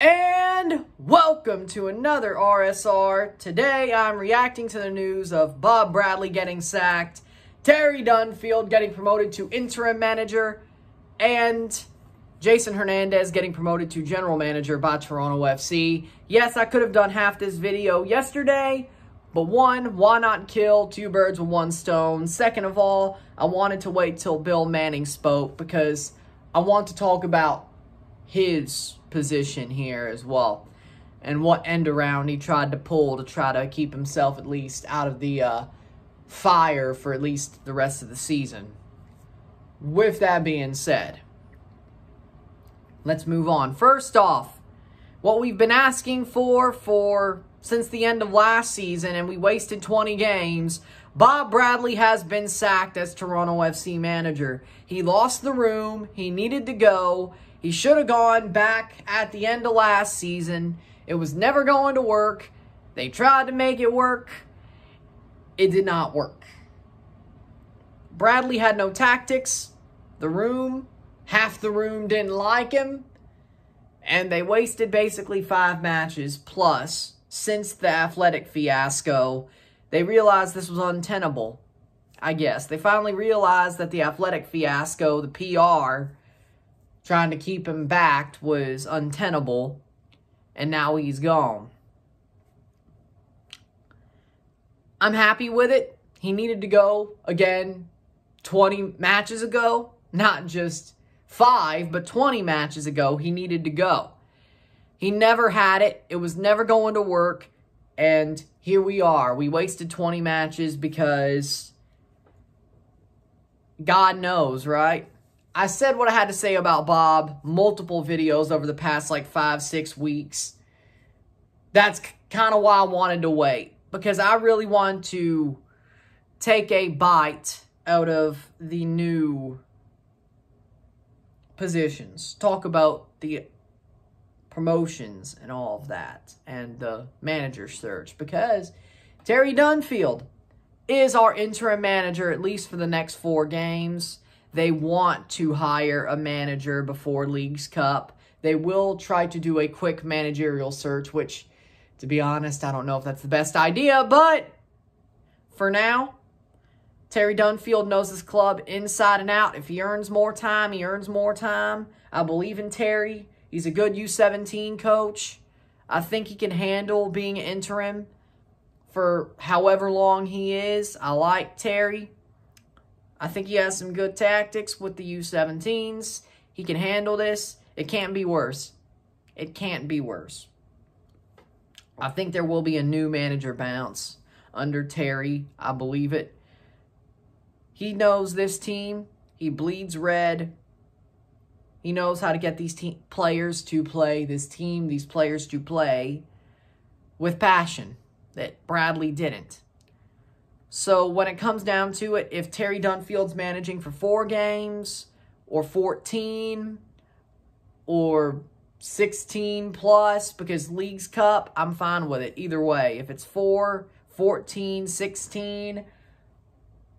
And welcome to another RSR. Today I'm reacting to the news of Bob Bradley getting sacked, Terry Dunfield getting promoted to interim manager, and Jason Hernandez getting promoted to general manager by Toronto FC. Yes, I could have done half this video yesterday, but one, why not kill two birds with one stone? Second of all, I wanted to wait till Bill Manning spoke because I want to talk about his position here as well and what end around he tried to pull to try to keep himself at least out of the fire for at least the rest of the season. With that being said, let's move on. First off, what we've been asking for since the end of last season, and we wasted 20 games, Bob Bradley has been sacked as Toronto FC manager. He lost the room. He needed to go. He should have gone back at the end of last season. It was never going to work. They tried to make it work. It did not work. Bradley had no tactics. The room, half the room didn't like him. And they wasted basically 5 matches plus since the Athletic fiasco. They realized this was untenable, I guess. They finally realized that the Athletic fiasco, the PR, trying to keep him backed was untenable, and now he's gone. I'm happy with it. He needed to go again 20 matches ago, not just 5, but 20 matches ago. He needed to go. He never had it. It was never going to work, and here we are. We wasted 20 matches because God knows, right? I said what I had to say about Bob, multiple videos over the past like 5-6 weeks. That's kind of why I wanted to wait, because I really want to take a bite out of the new positions. Talk about the promotions and all of that and the manager search, because Terry Dunfield is our interim manager, at least for the next 4 games. They want to hire a manager before League's Cup. They will try to do a quick managerial search, which, to be honest, I don't know if that's the best idea, but for now, Terry Dunfield knows this club inside and out. If he earns more time, he earns more time. I believe in Terry. He's a good U17 coach. I think he can handle being interim for however long he is. I like Terry. I think he has some good tactics with the U17s. He can handle this. It can't be worse. It can't be worse. I think there will be a new manager bounce under Terry. I believe it. He knows this team. He bleeds red. He knows how to get these players to play, this team, these players to play with passion that Bradley didn't. So when it comes down to it, if Terry Dunfield's managing for 4 games or 14 or 16 plus, because League's Cup, I'm fine with it. Either way, if it's 4, 14, 16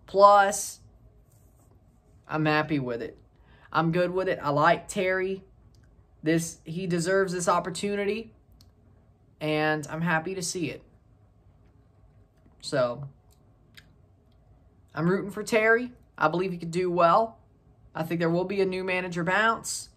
plus, I'm happy with it. I'm good with it. I like Terry. He deserves this opportunity, and I'm happy to see it. So I'm rooting for Terry. I believe he could do well. I think there will be a new manager bounce.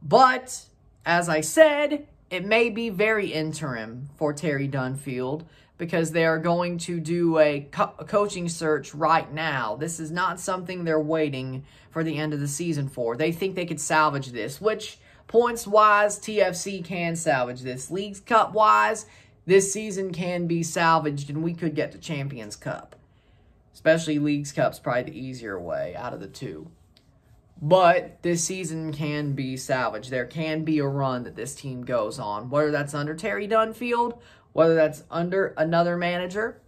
But, as I said, it may be very interim for Terry Dunfield because they are going to do a coaching search right now. This is not something they're waiting for the end of the season for. They think they could salvage this, which, points-wise, TFC can salvage this. League's Cup-wise, this season can be salvaged, and we could get to Champions Cup. Especially League's Cup's probably the easier way out of the 2. But this season can be salvaged. There can be a run that this team goes on, whether that's under Terry Dunfield, whether that's under another manager.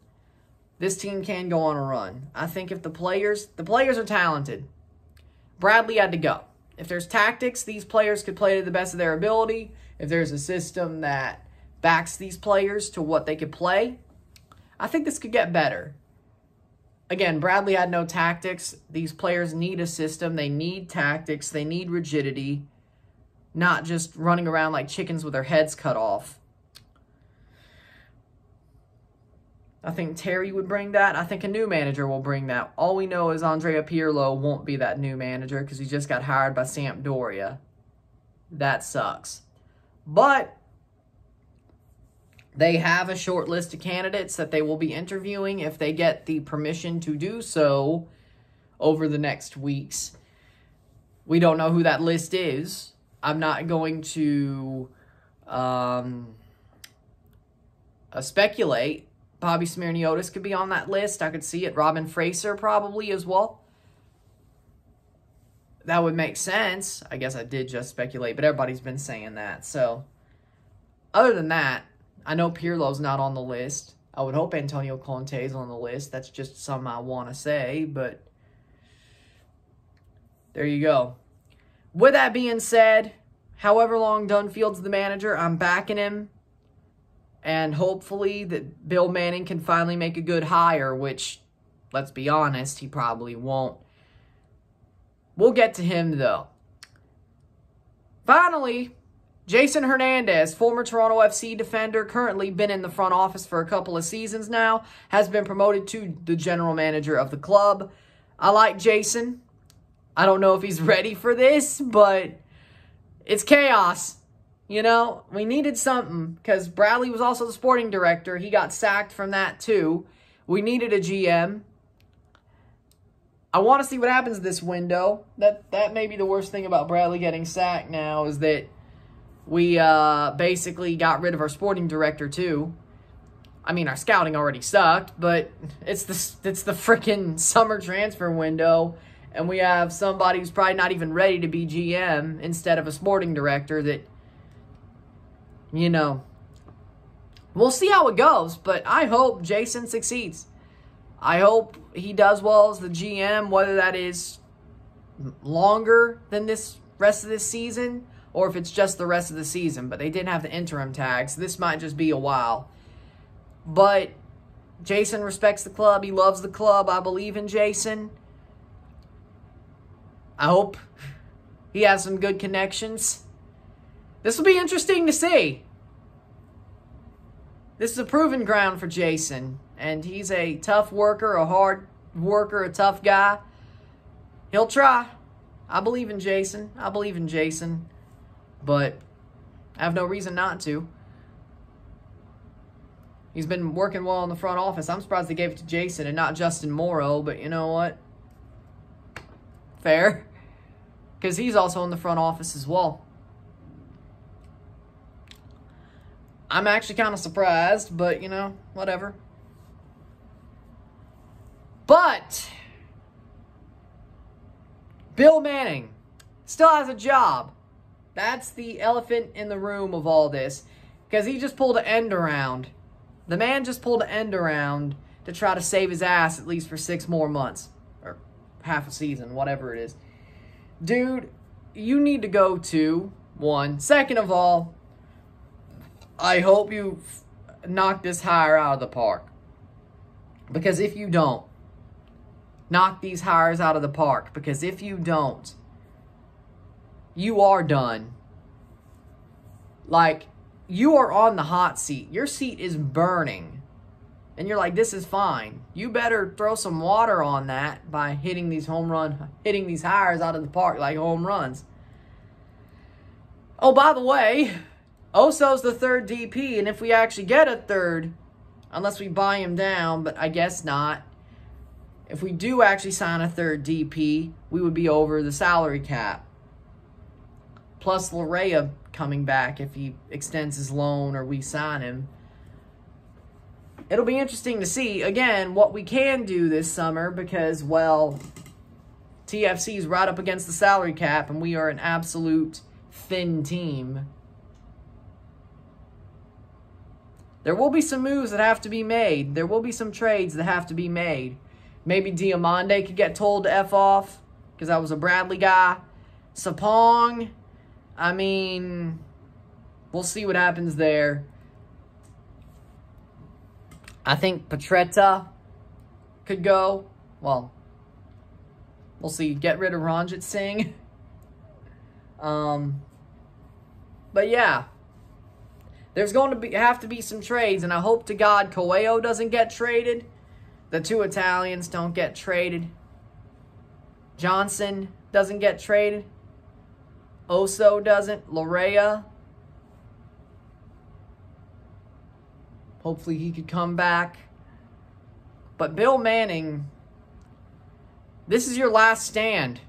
This team can go on a run. I think if the players are talented. Bradley had to go. If there's tactics, these players could play to the best of their ability. If there's a system that backs these players to what they could play, I think this could get better. Again, Bradley had no tactics. These players need a system. They need tactics. They need rigidity. not just running around like chickens with their heads cut off. I think Terry would bring that. I think a new manager will bring that. All we know is Andrea Pirlo won't be that new manager because he just got hired by Sampdoria. That sucks. But they have a short list of candidates that they will be interviewing if they get the permission to do so over the next weeks. We don't know who that list is. I'm not going to speculate. Bobby Smyrniotis could be on that list. I could see it. Robin Fraser probably as well. That would make sense. I guess I did just speculate, but everybody's been saying that. So, other than that, I know Pirlo's not on the list. I would hope Antonio Conte's on the list. That's just something I want to say, but there you go. With that being said, however long Dunfield's the manager, I'm backing him. And hopefully that Bill Manning can finally make a good hire, which, let's be honest, he probably won't. We'll get to him, though. Finally, Jason Hernandez, former Toronto FC defender, currently been in the front office for a couple of seasons now, has been promoted to the general manager of the club. I like Jason. I don't know if he's ready for this, but it's chaos. You know, we needed something because Bradley was also the sporting director. He got sacked from that too. We needed a GM. I want to see what happens this window. That may be the worst thing about Bradley getting sacked now is that we basically got rid of our sporting director too. I mean, our scouting already sucked, but it's the freaking summer transfer window, and we have somebody who's probably not even ready to be GM instead of a sporting director that, you know, we'll see how it goes, but I hope Jason succeeds. I hope he does well as the GM, whether that is longer than this rest of this season or if it's just the rest of the season. But they didn't have the interim tag, so this might just be a while. But Jason respects the club. He loves the club. I believe in Jason. I hope he has some good connections. This will be interesting to see. This is a proven ground for Jason, and he's a tough worker, a hard worker, a tough guy. He'll try. I believe in Jason. I believe in Jason, but I have no reason not to. He's been working well in the front office. I'm surprised they gave it to Jason and not Justin Morrow, but you know what? Fair, because he's also in the front office as well. I'm actually kind of surprised, but, you know, whatever. But Bill Manning still has a job. That's the elephant in the room of all this, because he just pulled an end around. The man just pulled an end around to try to save his ass at least for 6 more months, or half a season, whatever it is. Dude, you need to go to, 1. Second of all, I hope you knock this hire out of the park. Because if you don't, knock these hires out of the park. Because if you don't, you are done. Like, you are on the hot seat. Your seat is burning. And you're like, this is fine. You better throw some water on that by hitting these hires out of the park like home runs. Oh, by the way, Oso's the 3rd DP, and if we actually get a 3rd, unless we buy him down, but I guess not. If we do actually sign a 3rd DP, we would be over the salary cap. Plus Larea coming back if he extends his loan or we sign him. It'll be interesting to see, again, what we can do this summer because, well, TFC is right up against the salary cap, and we are an absolute thin team. There will be some moves that have to be made. There will be some trades that have to be made. Maybe Diamande could get told to F off because I was a Bradley guy. Sapong, I mean, we'll see what happens there. I think Petretta could go. Well, we'll see. Get rid of Ranjit Singh. But yeah, there's going to have to be some trades, and I hope to God Coelho doesn't get traded. The two Italians don't get traded. Johnson doesn't get traded. Oso doesn't. Lorea. Hopefully he could come back. But Bill Manning, this is your last stand.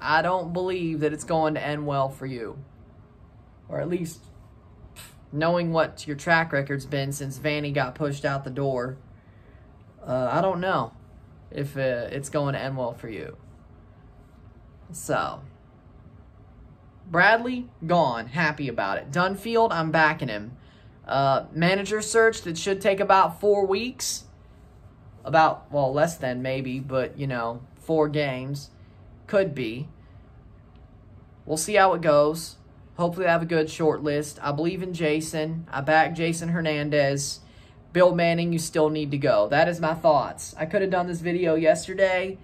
I don't believe that it's going to end well for you. Or at least knowing what your track record's been since Vanny got pushed out the door. I don't know if it's going to end well for you. So, Bradley, gone. Happy about it. Dunfield, I'm backing him. Manager search that should take about 4 weeks. About, well, less than maybe, but, you know, 4 games. Could be. We'll see how it goes. Hopefully I have a good short list. I believe in Jason. I back Jason Hernandez. Bill Manning, you still need to go. That is my thoughts. I could have done this video yesterday,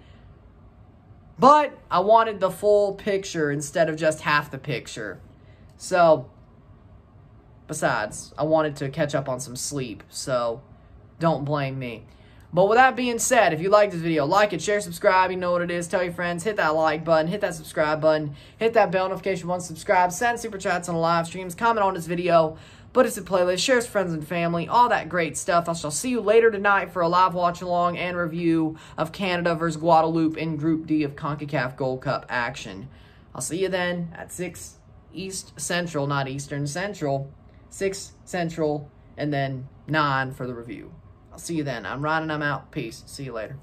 but I wanted the full picture instead of just half the picture. So, besides, I wanted to catch up on some sleep, so don't blame me. But with that being said, if you like this video, like it, share, subscribe. You know what it is. Tell your friends. Hit that like button. Hit that subscribe button. Hit that bell notification once subscribe. Send super chats on the live streams. Comment on this video. Put it to playlist. Share with friends and family. All that great stuff. I shall see you later tonight for a live watch along and review of Canada versus Guadeloupe in Group D of CONCACAF Gold Cup action. I'll see you then at 6 East Central, not Eastern Central, 6 Central, and then 9 for the review. I'll see you then. I'm Ryan and I'm out. Peace. See you later.